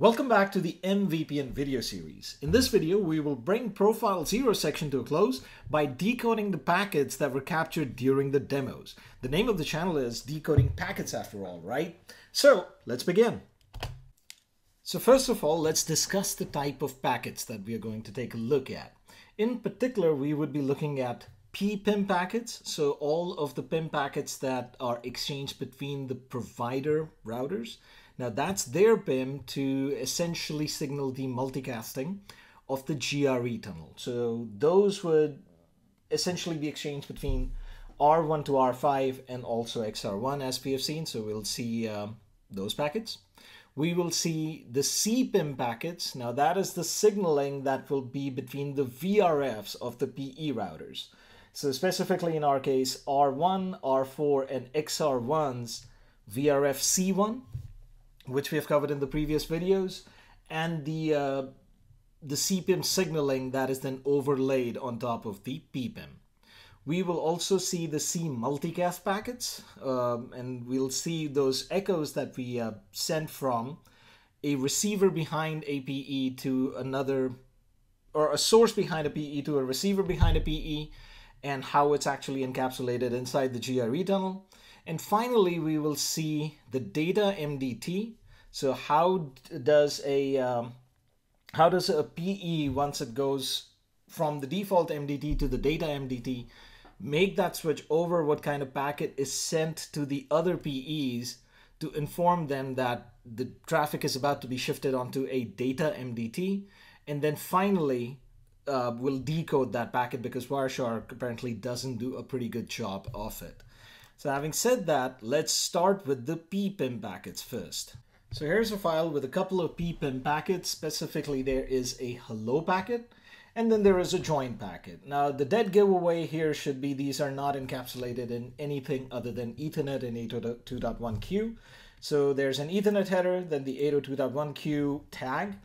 Welcome back to the MVPN video series. In this video, we will bring Profile 0 section to a close by decoding the packets that were captured during the demos. The name of the channel is Decoding Packets after all, right? So let's begin. So first of all, let's discuss the type of packets that we are going to take a look at. In particular, we would be looking at P-PIM packets, so all of the PIM packets that are exchanged between the provider routers. Now that's their PIM to essentially signal the multicasting of the GRE tunnel. So those would essentially be exchanged between R1 to R5 and also XR1 as we have seen. So we'll see those packets. We will see the C-PIM packets. Now that is the signaling that will be between the VRFs of the PE routers. So specifically in our case, R1, R4 and XR1's VRF C1, which we have covered in the previous videos, and the C-PIM signaling that is then overlaid on top of the P-PIM. We will also see the C multicast packets, and we'll see those echoes that we sent from a receiver behind a PE to another, or a source behind a PE to a receiver behind a PE, and how it's actually encapsulated inside the GRE tunnel. And finally, we will see the data MDT. So how does a PE, once it goes from the default MDT to the data MDT, make that switch over? What kind of packet is sent to the other PEs to inform them that the traffic is about to be shifted onto a data MDT? And then finally, we'll decode that packet because Wireshark apparently doesn't do a pretty good job of it. So having said that, let's start with the P-PIM packets first. So here's a file with a couple of P-PIM packets. Specifically, there is a hello packet, and then there is a join packet. Now the dead giveaway here should be these are not encapsulated in anything other than Ethernet and 802.1q. So there's an Ethernet header, then the 802.1q tag,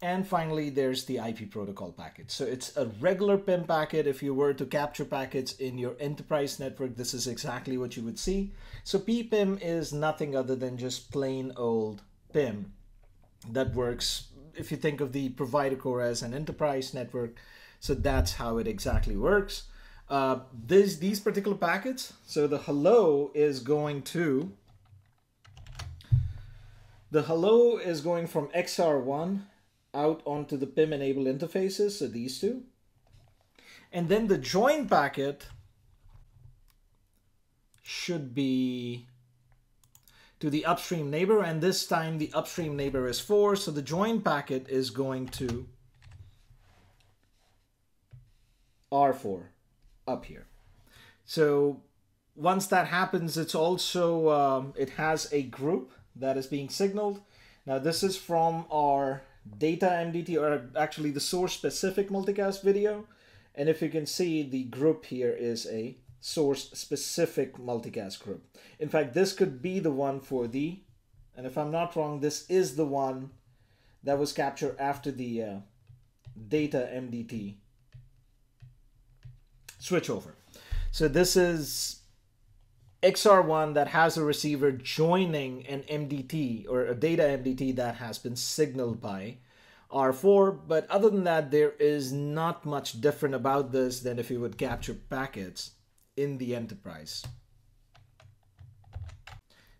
and finally there's the IP protocol packet. So it's a regular PIM packet. If you were to capture packets in your enterprise network, this is exactly what you would see. So P-PIM is nothing other than just plain old PIM that works, if you think of the provider core as an enterprise network. So that's how it exactly works. These particular packets, so the hello is going to, the hello is going from XR1 out onto the PIM enabled interfaces, so these two. And then the join packet should be to the upstream neighbor, and this time the upstream neighbor is 4, so the join packet is going to R4 up here. So once that happens, it's also, it has a group that is being signaled. Now this is from our data MDT, or actually the source specific multicast video, and if you can see, the group here is a source specific multicast group. In fact, this could be the one for the, and if I'm not wrong, this is the one that was captured after the data MDT switchover. So this is XR1 that has a receiver joining an MDT or a data MDT that has been signaled by R4. But other than that, there is not much different about this than if you would capture packets in the enterprise.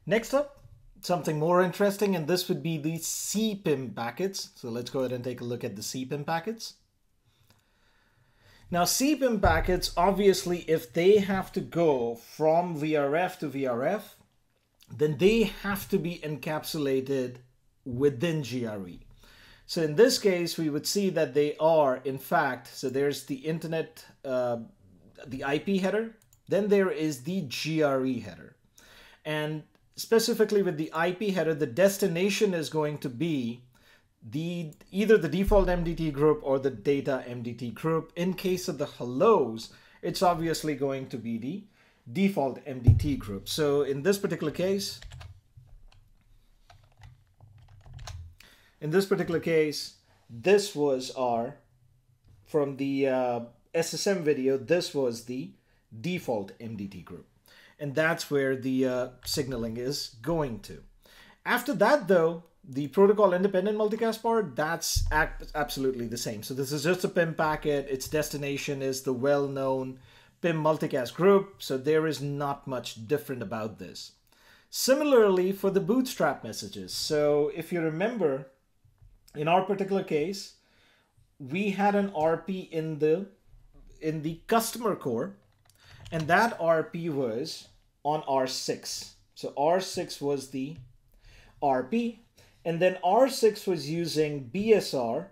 Next up, something more interesting, and this would be the C-PIM packets. So let's go ahead and take a look at the C-PIM packets. Now C-PIM packets, obviously, if they have to go from VRF to VRF, then they have to be encapsulated within GRE. So in this case, we would see that they are, in fact, so there's the internet, the IP header, then there is the GRE header. And specifically with the IP header, the destination is going to be either the default MDT group or the data MDT group. In case of the hellos, it's obviously going to be the default MDT group. So in this particular case, this was our, from the SSM video, this was the default MDT group. And that's where the signaling is going to. After that, though, The protocol independent multicast part, that's absolutely the same. So this is just a PIM packet. Its destination is the well-known PIM multicast group. So there is not much different about this. Similarly for the bootstrap messages. So if you remember, in our particular case, we had an RP in the customer core, and that RP was on R6. So R6 was the RP, and then R6 was using BSR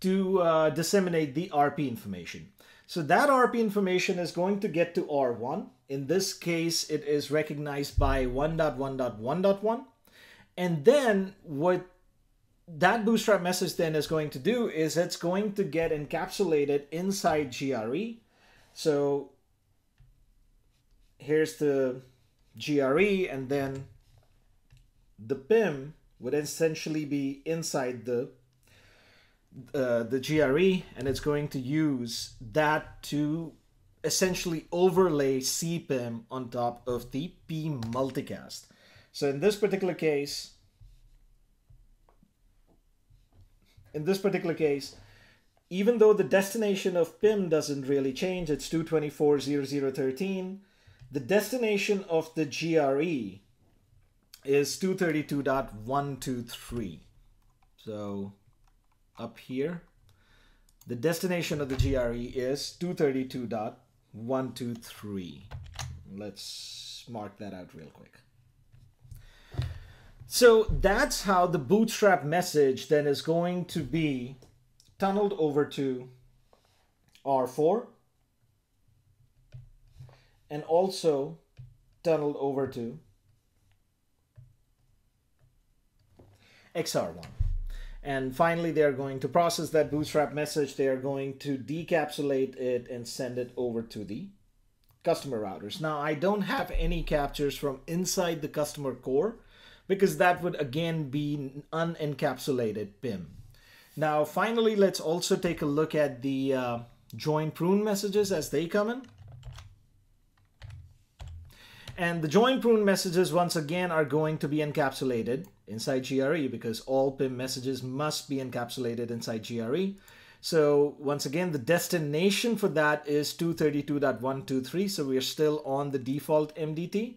to disseminate the RP information. So that RP information is going to get to R1. In this case, it is recognized by 1.1.1.1. And then what that bootstrap message then is going to do is it's going to get encapsulated inside GRE. So here's the GRE, and then the PIM would essentially be inside the GRE, and it's going to use that to essentially overlay C-PIM on top of the PIM multicast. So in this particular case, even though the destination of PIM doesn't really change, it's 224.00.13, the destination of the GRE is 232.123. So up here, the destination of the GRE is 232.123. Let's mark that out real quick. So that's how the bootstrap message then is going to be tunneled over to R4, and also tunneled over to XR1. And finally, they're going to process that bootstrap message. They are going to decapsulate it and send it over to the customer routers. Now, I don't have any captures from inside the customer core because that would again be unencapsulated PIM. Now, finally, let's also take a look at the join prune messages as they come in. And the join prune messages, once again, are going to be encapsulated inside GRE because all PIM messages must be encapsulated inside GRE. So once again, the destination for that is 232.123. So we are still on the default MDT.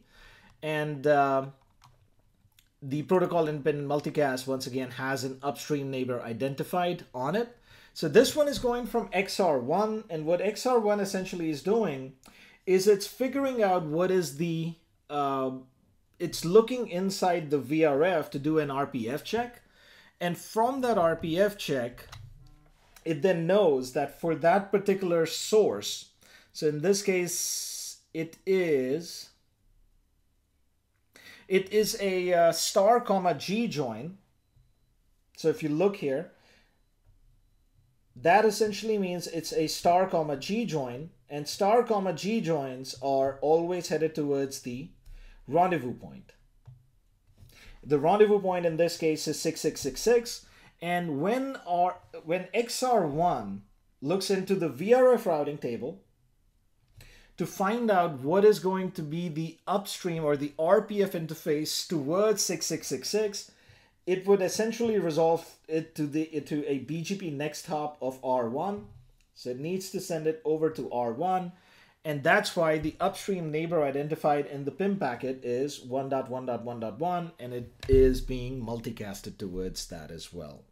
And the protocol independent multicast, once again, has an upstream neighbor identified on it. So this one is going from XR1. And what XR1 essentially is doing is it's figuring out what is the, it's looking inside the VRF to do an RPF check. And from that RPF check, it then knows that for that particular source, so in this case, it is a star comma G join. So if you look here, that essentially means it's a star comma G join, and star comma G joins are always headed towards the rendezvous point. The rendezvous point in this case is 6666, and when XR1 looks into the VRF routing table to find out what is going to be the upstream or the RPF interface towards 6666, it would essentially resolve it to a BGP next hop of R1. So it needs to send it over to R1, and that's why the upstream neighbor identified in the PIM packet is 1.1.1.1, and it is being multicasted towards that as well.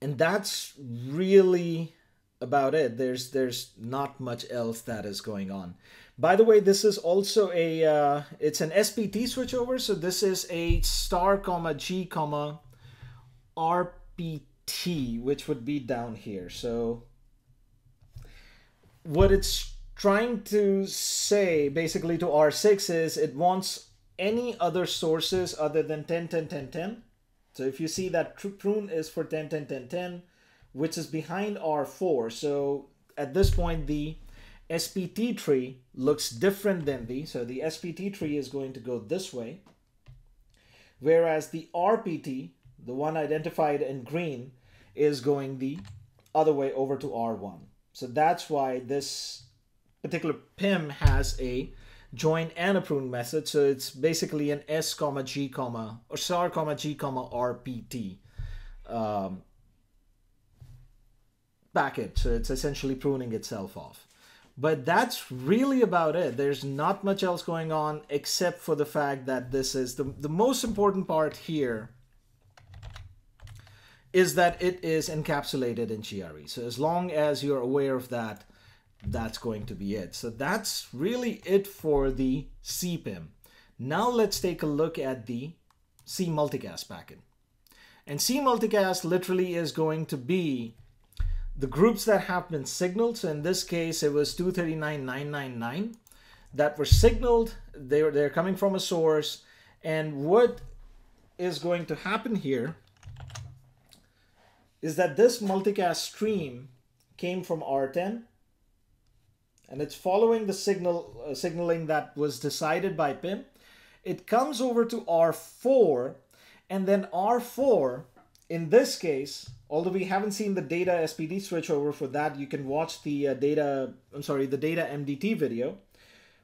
And that's really about it. There's not much else that is going on. By the way, this is also a it's an SPT switchover. So this is a star comma G comma RPT, which would be down here. So what it's trying to say basically to R6 is it wants any other sources other than 10, 10, 10, 10. So if you see that prune is for 10, 10, 10, 10, which is behind R4. So at this point, the SPT tree looks different than the SPT tree is going to go this way. Whereas the RPT, the one identified in green, is going the other way over to R1. So that's why this particular PIM has a join and approved method. So it's basically an S comma G comma or SAR comma G comma RPT packet. So it's essentially pruning itself off. But that's really about it. There's not much else going on except for the fact that this is the most important part here is that it is encapsulated in GRE. So as long as you're aware of that, that's going to be it. So that's really it for the C-PIM. Now let's take a look at the C-multicast packet. And C-multicast literally is going to be the groups that have been signaled. So in this case, it was 239.999 that were signaled. They're coming from a source. And what is going to happen here is that this multicast stream came from R10, and it's following the signal signaling that was decided by PIM. It comes over to R4, and then R4, in this case, although we haven't seen the data SPD switchover for that, you can watch the data MDT video,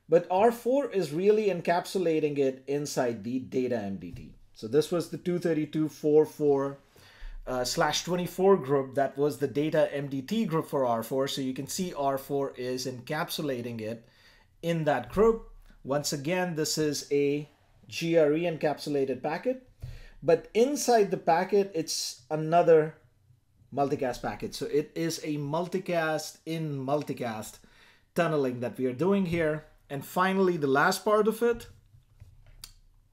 but R4 is really encapsulating it inside the data MDT. So this was the 232.44 /24 group that was the data MDT group for R4. So you can see R4 is encapsulating it in that group. Once again, this is a GRE encapsulated packet, but inside the packet, it's another multicast packet. So it is a multicast in multicast tunneling that we are doing here. And finally, the last part of it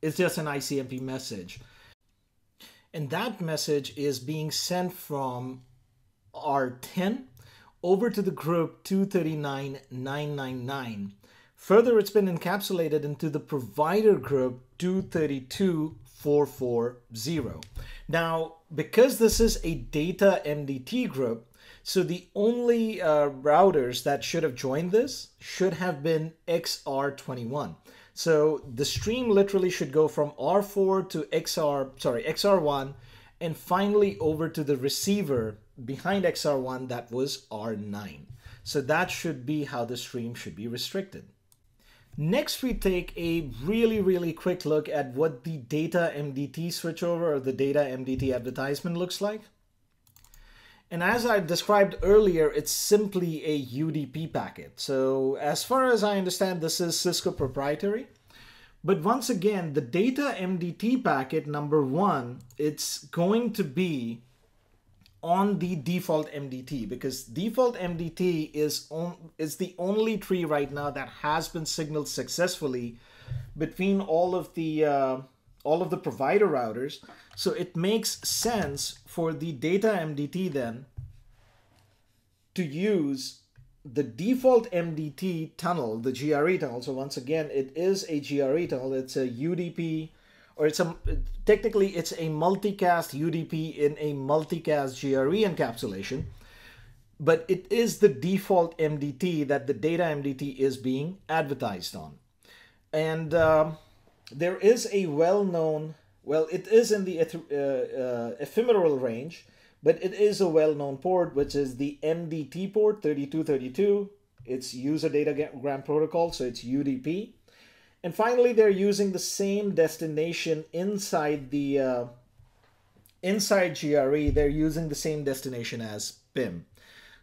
is just an ICMP message. And that message is being sent from R10 over to the group 239.999. Further, it's been encapsulated into the provider group 232.440. Now, because this is a data MDT group, so the only routers that should have joined this should have been XR21. So the stream literally should go from R4 to XR1, and finally over to the receiver behind XR1 that was R9. So that should be how the stream should be restricted. Next, we take a really, really quick look at what the data MDT switchover or the data MDT advertisement looks like. And as I described earlier, it's simply a UDP packet. So as far as I understand, this is Cisco proprietary. But once again, the data MDT packet, number one, it's going to be on the default MDT, because default MDT is the only tree right now that has been signaled successfully between all of the provider routers. So it makes sense for the data MDT then to use the default MDT tunnel, the GRE tunnel. So once again, it is a GRE tunnel. It's a UDP, or technically it's a multicast UDP in a multicast GRE encapsulation, but it is the default MDT that the data MDT is being advertised on. And there is a well-known, well, it is in the ephemeral range, but it is a well-known port, which is the MDT port 3232. It's user datagram protocol, so it's UDP. And finally, they're using the same destination inside the inside GRE. They're using the same destination as PIM.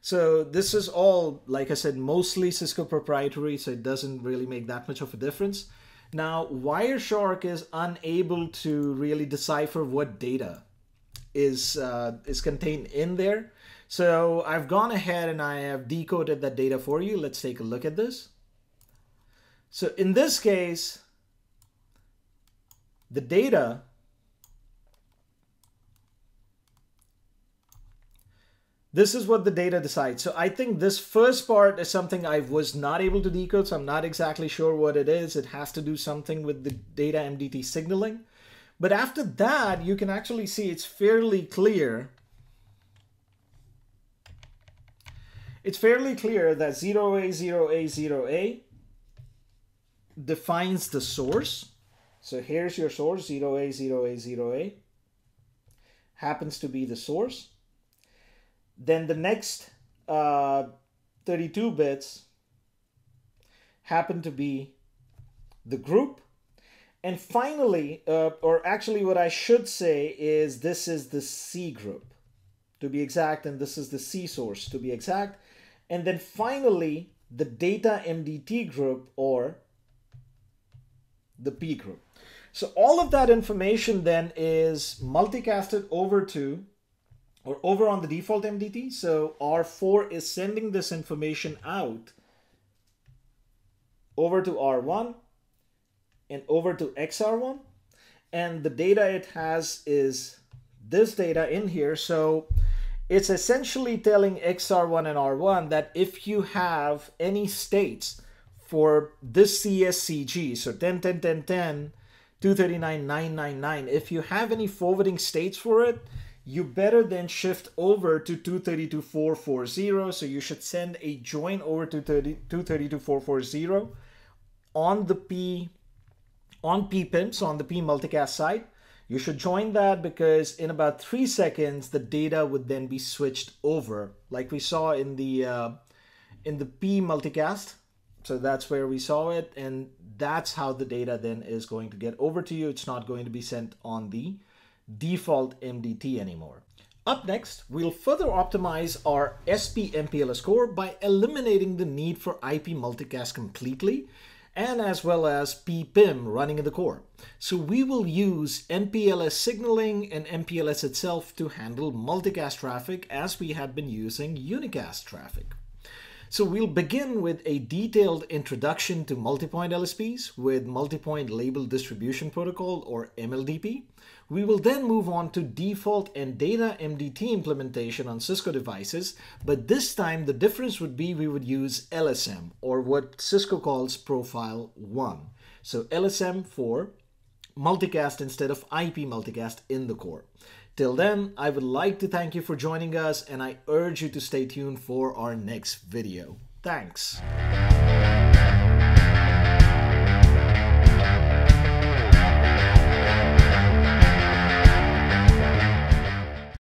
So this is all, like I said, mostly Cisco proprietary, so it doesn't really make that much of a difference. Now, Wireshark is unable to really decipher what data is contained in there. So I've gone ahead and I have decoded that data for you. Let's take a look at this. So in this case, the data this is what the data decides. So I think this first part is something I was not able to decode, so I'm not exactly sure what it is. It has to do something with the data MDT signaling. But after that, you can actually see it's fairly clear. It's fairly clear that 0A0A0A defines the source. So here's your source, 0A0A0A happens to be the source. Then the next 32 bits happen to be the group. And finally, or actually what I should say is this is the C group to be exact, and this is the C source to be exact. And then finally, the data MDT group or the P group. So all of that information then is multicasted over to or over on the default MDT. So R4 is sending this information out over to R1 and over to XR1, and the data it has is this data in here. So it's essentially telling XR1 and R1 that if you have any states for this CSCG, so 10, 10, 10, 10, 239, 999, if you have any forwarding states for it, you better then shift over to 232.440. So you should send a join over to 232.440 on the P-PIM, so on the P multicast side. You should join that because in about 3 seconds, the data would then be switched over, like we saw in the P multicast. So that's where we saw it, and that's how the data then is going to get over to you. It's not going to be sent on the default MDT anymore. Up next, we'll further optimize our SP MPLS core by eliminating the need for IP multicast completely, and as well as P-PIM running in the core. So we will use MPLS signaling and MPLS itself to handle multicast traffic as we have been using unicast traffic. So we'll begin with a detailed introduction to multipoint LSPs with multipoint label distribution protocol or MLDP. We will then move on to default and data MDT implementation on Cisco devices, but this time the difference would be we would use LSM, or what Cisco calls Profile 1. So LSM for multicast instead of IP multicast in the core. Till then, I would like to thank you for joining us, and I urge you to stay tuned for our next video. Thanks.